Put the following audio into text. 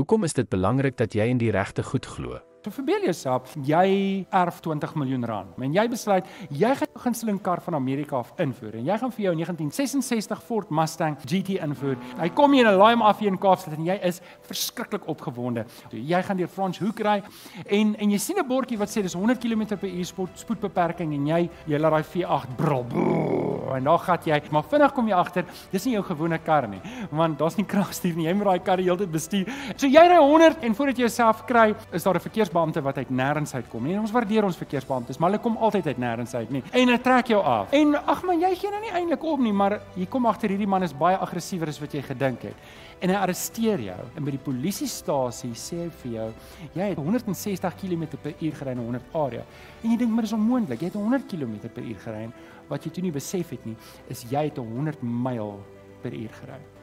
Hoekom is dit belangrik dat jy in die regte goed glo? So verbeel jouself, jy erf 20 miljoen rand en jy besluit, jy gaan 'n gunsteling kar van Amerika af invoer en jy gaan vir jou 1966 Ford Mustang GT invoer. Hy kom hier en laai hom af hier in Kaapstad en jy is verskriklik opgewonde. Jy gaan deur Franshoek ry en jy sien 'n bordjie wat sê dis 100 km/h spoedbeperking en jy laat daai V8 brul en dan gat jy, maar vinnig kom jy agter, dis nie jou gewone kar nie, want daar's nie kragstuur nie, jy moet daai kar die hele tyd bestuur. So jy ry 100 en voordat jy jouself kry, is daar 'n verkeersbeampte wat uit nêrens uitkom nie. En ons waardeer ons verkeersbeamptes, maar hulle kom altyd uit nêrens uit nie. En hulle trek jou af. En ag man, jy gee nou nie eintlik op nie, maar jy kom agter hierdie man is baie aggressiewer as wat jy gedink het. En hy arresteer jou. En by die polisiestasie sê hy vir jou, jy het 160 km/h gery in 100 area. En jy dink maar dis onmoontlik. Jy het 100 km/h gery. Wat jy toe nie besef het nie, is jy het 100 myl per uur gery.